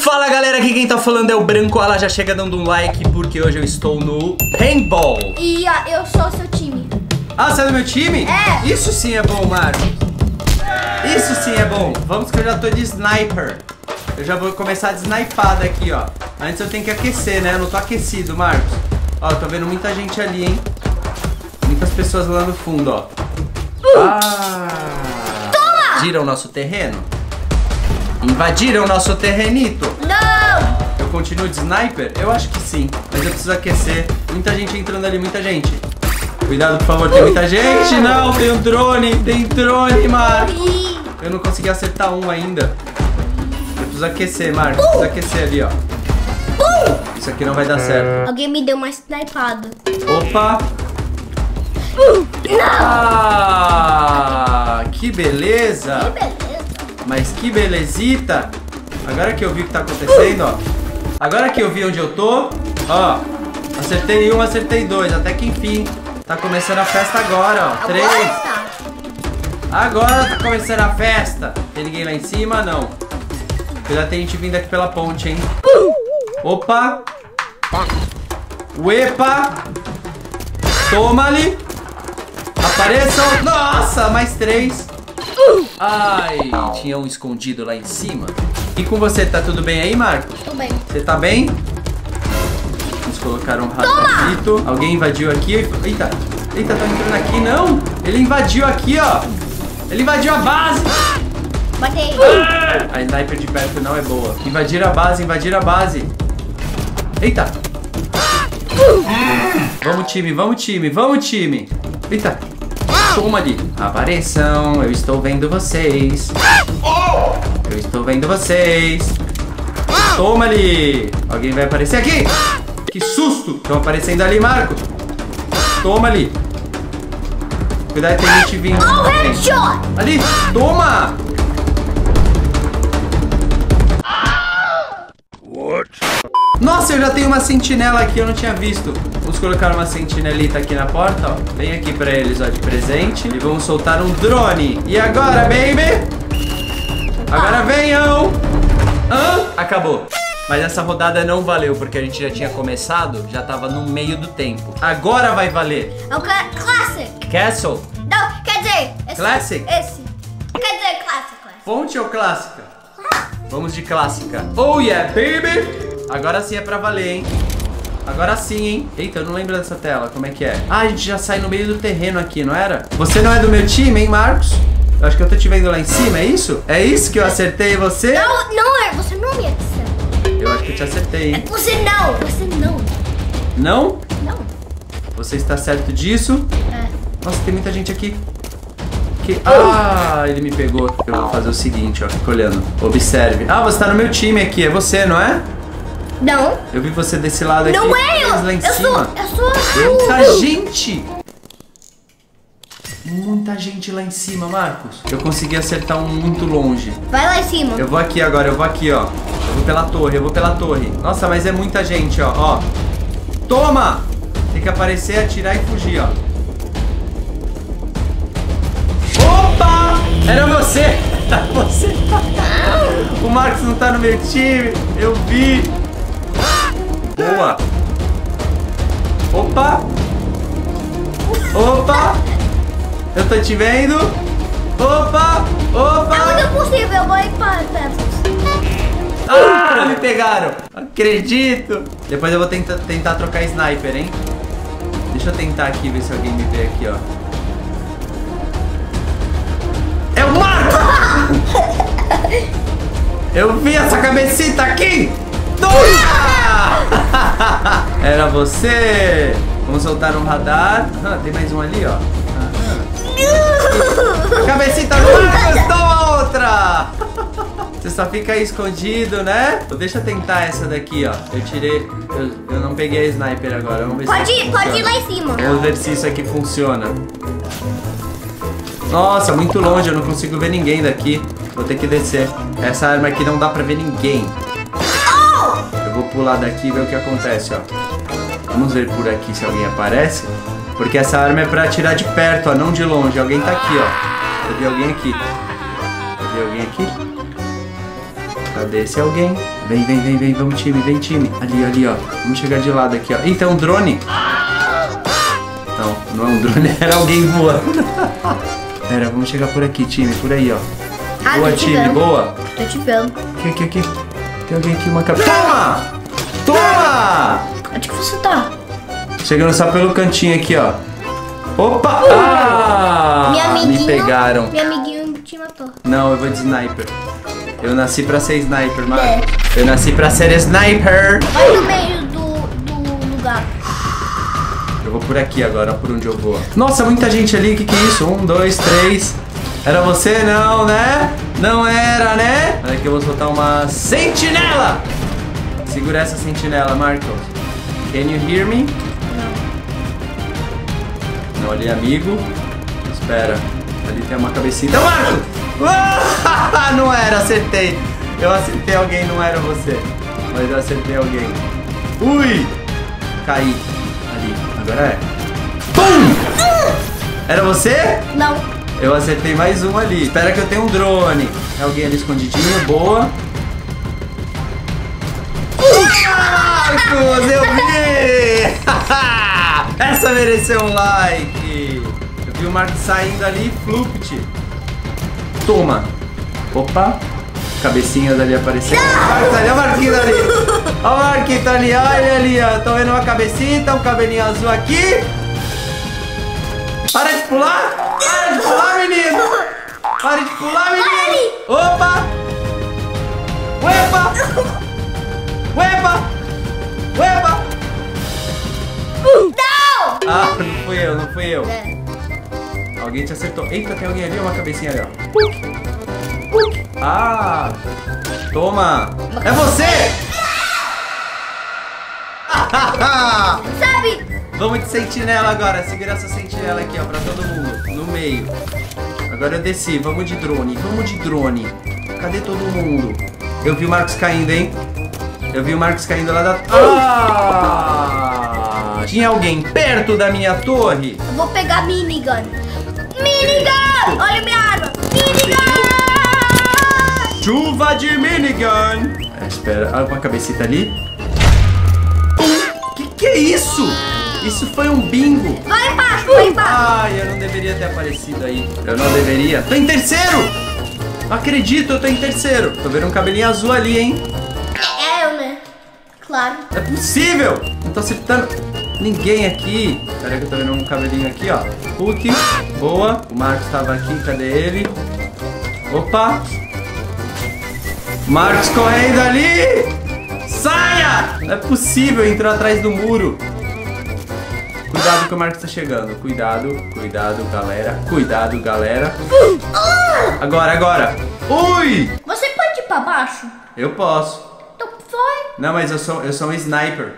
Fala galera, aqui quem tá falando é o Branco. Ela já chega dando um like porque hoje eu estou no Paintball. E ó, eu sou o seu time. Ah, você é do meu time? É. Isso sim é bom, Marcos. Isso sim é bom. Vamos que eu já tô de sniper. Eu já vou começar a desnipada aqui, ó. Antes eu tenho que aquecer, né? Eu não tô aquecido, Marcos. Ó, tô vendo muita gente ali, hein? Muitas pessoas lá no fundo, ó. Toma! Invadiram o nosso terreno. Invadiram o nosso terrenito. Não! Eu continuo de sniper? Eu acho que sim. Mas eu preciso aquecer. Muita gente entrando ali, muita gente. Cuidado, por favor, tem muita gente. Não, tem um drone. Tem drone, Marcos. Eu não consegui acertar um ainda. Eu preciso aquecer, Marcos. Preciso aquecer ali, ó. Isso aqui não vai dar certo. Alguém me deu uma snipada. Opa! Ah, que beleza! Que beleza! Mas que belezita. Agora que eu vi o que tá acontecendo, ó. Agora que eu vi onde eu tô, ó. Acertei um, acertei dois. Até que enfim. Tá começando a festa agora, ó. Três. Agora tá começando a festa. Tem ninguém lá em cima? Não. Já tem gente vindo aqui pela ponte, hein. Opa. Uepa. Toma ali. Apareçam. Nossa, mais três. Ai, tinha um escondido lá em cima. E com você, tá tudo bem aí, Marcos? Tô bem. Você tá bem? Vamos colocar um ratazito. Alguém invadiu aqui. Eita, eita, tá entrando aqui, não. Ele invadiu aqui, ó. Ele invadiu a base. Matei. A sniper de perto não é boa. Invadir a base, invadir a base. Eita. Vamos, time, vamos, time, vamos, time. Eita. Toma ali. Apareçam, eu estou vendo vocês. Eu estou vendo vocês. Toma ali. Alguém vai aparecer aqui. Que susto. Estão aparecendo ali, Marco. Toma ali. Cuidado, tem gente vindo. Ali, toma. Nossa, eu já tenho uma sentinela aqui, eu não tinha visto. Vamos colocar uma sentinelita aqui na porta, ó. Vem aqui pra eles, ó, de presente. E vamos soltar um drone. E agora, baby? Agora venham! Hã? Acabou. Mas essa rodada não valeu, porque a gente já tinha começado. Já tava no meio do tempo. Agora vai valer. É o Classic. Castle? Não, quer dizer... Esse. Classic? Esse. Quer dizer Clássico. Ponte ou Clássica? Vamos de Clássica. Oh yeah, baby! Agora sim é pra valer, hein? Agora sim, hein? Eita, eu não lembro dessa tela. Como é que é? Ah, a gente já sai no meio do terreno aqui, não era? Você não é do meu time, hein, Marcos? Eu acho que eu tô te vendo lá em cima, é isso? É isso que eu acertei você? Não, não é. Você não me acertou. Eu acho que eu te acertei, hein? Você não. Você não. Não? Não. Você está certo disso? É. Nossa, tem muita gente aqui. Que... Ah, ele me pegou. Eu vou fazer o seguinte, ó. Fica olhando. Observe. Ah, você tá no meu time aqui. É você, não é? Não. Eu vi você desse lado aqui. Não é eu. Lá em cima. Eu sou. Muita gente. Muita gente lá em cima, Marcos. Eu consegui acertar um muito longe. Vai lá em cima. Eu vou aqui agora. Eu vou aqui, ó. Eu vou pela torre. Eu vou pela torre. Nossa, mas é muita gente, ó. Ó. Toma. Tem que aparecer, atirar e fugir, ó. Opa! Era você. Você tá... O Marcos não tá no meu time. Eu vi. Boa! Opa! Opa! Eu tô te vendo! Opa! Opa! Não é possível, eu vou empatar. Ah, me pegaram! Acredito! Depois eu vou tentar trocar sniper, hein? Deixa eu tentar aqui, ver se alguém me vê aqui, ó. É o Marco! Eu vi essa cabecita aqui! Era você. Vamos soltar um radar. Ah, tem mais um ali, ó. Ah. Cabecita Marcos, toma outra. Você só fica aí escondido, né? Deixa eu tentar essa daqui, ó. Eu tirei... Eu não peguei a sniper agora. Vamos ver pode ir lá em cima. Vamos ver se isso aqui funciona. Nossa, muito longe. Eu não consigo ver ninguém daqui. Vou ter que descer. Essa arma aqui não dá pra ver ninguém. Vou pular daqui e ver o que acontece, ó. Vamos ver por aqui se alguém aparece. Porque essa arma é pra atirar de perto, ó, não de longe. Alguém tá aqui, ó. Eu vi alguém aqui. Cadê esse alguém? Vem, vem, vem, vem. Vamos, time, vem, time. Ali, ali, ó. Vamos chegar de lado aqui, ó. Eita, é um drone. Não, não é um drone, era alguém voando. Pera, vamos chegar por aqui, time. Por aí, ó. Boa, time, boa. Tô te vendo. Aqui, aqui, aqui. Tem alguém aqui, uma capa. Toma! Toma! Onde que você tá? Chegando só pelo cantinho aqui, ó. Opa! Ah, me pegaram. Meu amiguinho te matou. Não, eu vou de sniper. Eu nasci pra ser sniper, mano. É. Eu nasci pra ser sniper. Olha no meio do lugar. Eu vou por aqui agora, por onde eu vou. Nossa, muita gente ali. Que é isso? 1, 2, 3. Era você? Não, né? Não era, né? Olha que eu vou soltar uma sentinela. Segura essa sentinela, Marcos. Can you hear me? Não. Não, ali é amigo. Espera. Ali tem uma cabecinha. Então, Marcos! Não era, acertei. Eu acertei alguém, não era você. Mas eu acertei alguém. Ui! Caí. Ali. Agora é. Pum! Era você? Não. Eu acertei mais um ali. Espera que eu tenho um drone. É alguém ali escondidinho. Boa. Marcos, eu vi! Essa mereceu um like. Eu vi o Marcos saindo ali, flupt. Toma. Opa. Cabecinhas ali aparecendo. Marcos ali, olha o Marquinho ali. Olha o Marquinho tá ali, olha ele ali, ó. Tô vendo uma cabecinha, tá um cabelinho azul aqui. Para de pular! Para de pular, menino! Para de pular, menino! Opa! Uepa! Uepa! Uepa! Não! Ah, não fui eu, não fui eu. É. Alguém te acertou. Eita, tem alguém ali, uma cabecinha ali, ó. Ah! Toma! É você! Sabe? Vamos de sentinela agora. Segura essa sentinela aqui, ó, pra todo mundo. No meio. Agora eu desci. Vamos de drone. Vamos de drone. Cadê todo mundo? Eu vi o Marcos caindo, hein? Eu vi o Marcos caindo lá da... Ah! Tinha alguém perto da minha torre. Eu vou pegar a minigun. Minigun! Olha minha arma. Minigun! Chuva de minigun. Ah, espera. Olha uma cabecita ali. Que é isso? Isso foi um bingo. Vai embaixo, vai embaixo. Ai, eu não deveria ter aparecido aí. Eu não deveria. Tô em terceiro. Não acredito, eu tô em terceiro. Tô vendo um cabelinho azul ali, hein? É eu, né? Claro. É possível. Não tô acertando ninguém aqui. Peraí que eu tô vendo um cabelinho aqui, ó. Hulk. Boa. O Marcos tava aqui, cadê ele? Opa. Marcos correndo ali. Saia. Não é possível, entrou atrás do muro. Cuidado que o Marcos tá chegando. Cuidado, cuidado, galera. Cuidado, galera. Agora, agora. Ui! Você pode ir pra baixo? Eu posso. Então foi. Não, mas eu sou um sniper.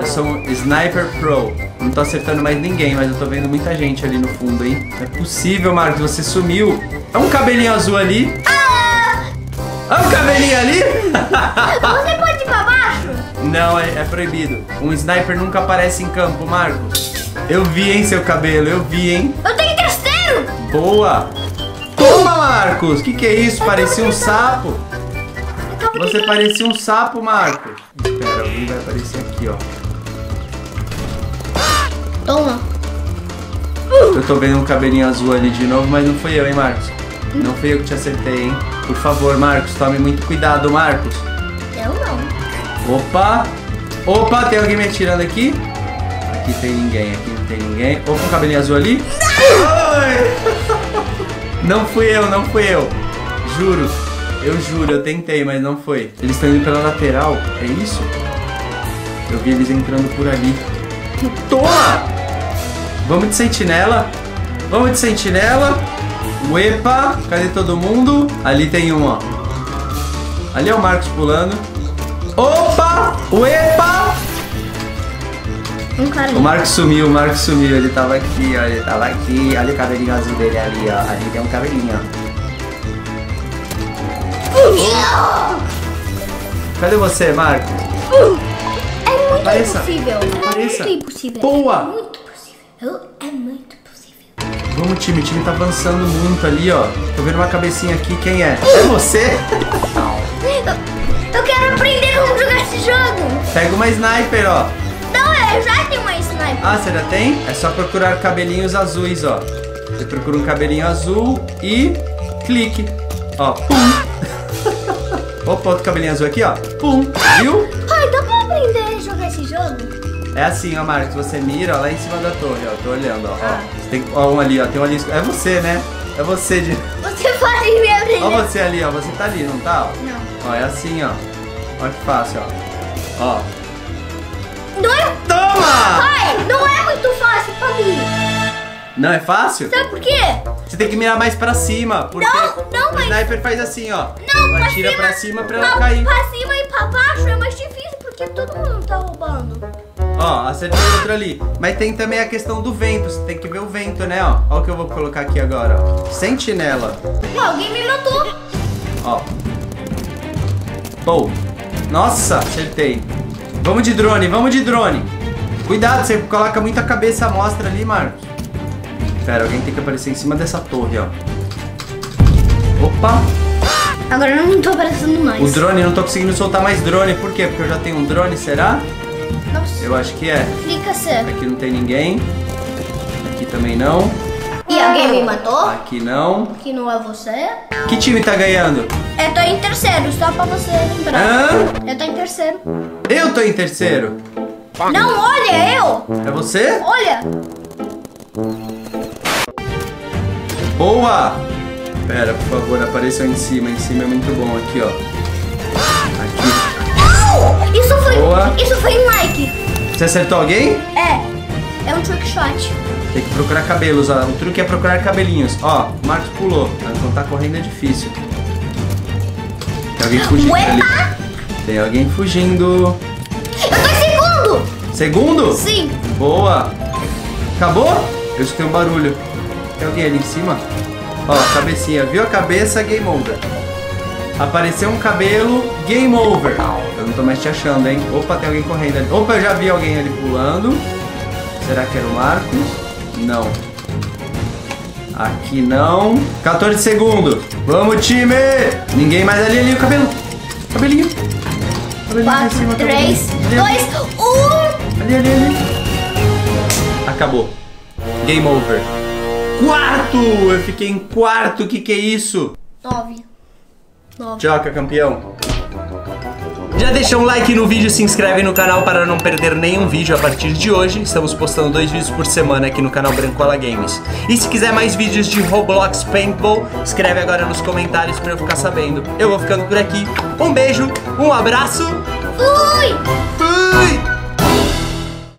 Eu sou um sniper pro. Não tô acertando mais ninguém, mas eu tô vendo muita gente ali no fundo, hein? Não é possível, Marcos. Você sumiu. É um cabelinho azul ali. Ah! É um cabelinho ali? Você pode ir pra baixo? Não, é proibido. Um sniper nunca aparece em campo, Marcos. Eu vi, hein, seu cabelo. Eu vi, hein. Eu tenho terceiro. Boa. Toma, Marcos. Que é isso? Parecia um sapo. Você parecia um sapo, Marcos. Espera, alguém vai aparecer aqui, ó. Toma. Eu tô vendo um cabelinho azul ali de novo, mas não fui eu, hein, Marcos. Não fui eu que te acertei, hein. Por favor, Marcos, tome muito cuidado, Marcos. Eu não. Opa! Opa, tem alguém me atirando aqui? Aqui tem ninguém, aqui não tem ninguém. Opa, um cabelinho azul ali. Não! Não fui eu, não fui eu. Juro, eu tentei, mas não foi. Eles estão indo pela lateral, é isso? Eu vi eles entrando por ali. Toma! Vamos de sentinela. Vamos de sentinela. Uepa, cadê todo mundo? Ali tem um, ó. Ali é o Marcos pulando. Opa! Uepa! O Marcos sumiu, ele tava aqui, ó, olha o cabelinho azul dele ali, ó, ali tem um cabelinho, ó. Cadê você, Marcos? É muito Apareça. Impossível. Apareça. É muito impossível. Boa! É muito possível. É muito possível. Vamos, time, o time tá avançando muito ali, ó. Tô vendo uma cabecinha aqui, quem é? É você? Eu quero aprender como jogar esse jogo. Pega uma sniper, ó. Não, eu já tenho uma sniper. Ah, você já tem? É só procurar cabelinhos azuis, ó. Você procura um cabelinho azul e clique. Ó, pum. Opa, outro cabelinho azul aqui, ó. Pum, viu? Ai, dá pra aprender a jogar esse jogo? É assim, ó, Marcos, você mira ó, lá em cima da torre, ó. Tô olhando, ó. Ah. Ó. Você tem, ó, um ali, ó. Tem um ali. É você, né? É você de. Você fala em minha brilha. Ó, você ali, ó. Você tá ali, não tá? Ó? Não. Ó, é assim, ó. Ó que fácil, ó. Ó. Não é. Toma! Ai, não é muito fácil pra mim. Não é fácil? Sabe por quê? Você tem que mirar mais pra cima. Porque não, mas... o sniper faz assim, ó. Não, ela atira pra cima pra ela cair. Pra cima e pra baixo é mais difícil porque todo mundo tá roubando. Ó, acertei outro ali. Mas tem também a questão do vento. Você tem que ver o vento, né? Ó, o que eu vou colocar aqui agora, ó. Sentinela. Alguém me matou. Ó. Pou. Nossa, acertei. Vamos de drone, vamos de drone. Cuidado, você coloca muita cabeça à mostra ali, Marcos. Pera, alguém tem que aparecer em cima dessa torre, ó. Opa. Agora eu não tô aparecendo mais. O drone, eu não tô conseguindo soltar mais drone. Por quê? Porque eu já tenho um drone, será? Nossa. Eu acho que é. Fica certo. Aqui não tem ninguém. Aqui também não. E alguém me matou? Aqui não. Aqui não é você. Que time tá ganhando? Eu tô em terceiro, só pra você lembrar. Hã? Eu tô em terceiro. Eu tô em terceiro? Não, olha, eu. É você? Olha. Boa. Pera, por favor, apareça em cima. Em cima é muito bom. Aqui, ó. Aqui. Isso foi um like. Você acertou alguém? É. É um trick shot. Tem que procurar cabelos, ó. O truque é procurar cabelinhos. Ó, o Marcos pulou. Não tá correndo, é difícil. Tem alguém fugindo ali. Tem alguém fugindo. Eu tô em segundo. Segundo? Sim. Boa. Acabou? Eu escutei um barulho. Tem alguém ali em cima? Ó, cabecinha. Viu a cabeça? Game over. Apareceu um cabelo, game over. Eu não tô mais te achando, hein? Opa, tem alguém correndo ali. Opa, eu já vi alguém ali pulando. Será que era o Marcos? Não. Aqui não. 14 segundos. Vamos, time! Ninguém mais ali, ali o cabelo. Cabelinho. Cabelinho 4, em cima, 3, cabelinho. 2, 1. Ali, ali, ali. Acabou. Game over. Quarto! Eu fiquei em quarto. Que é isso? 9. Joca, campeão. Já deixa um like no vídeo, se inscreve no canal para não perder nenhum vídeo a partir de hoje. Estamos postando 2 vídeos por semana aqui no canal Brancoala Games. E se quiser mais vídeos de Roblox Paintball, escreve agora nos comentários para eu ficar sabendo. Eu vou ficando por aqui. Um beijo, um abraço. Fui!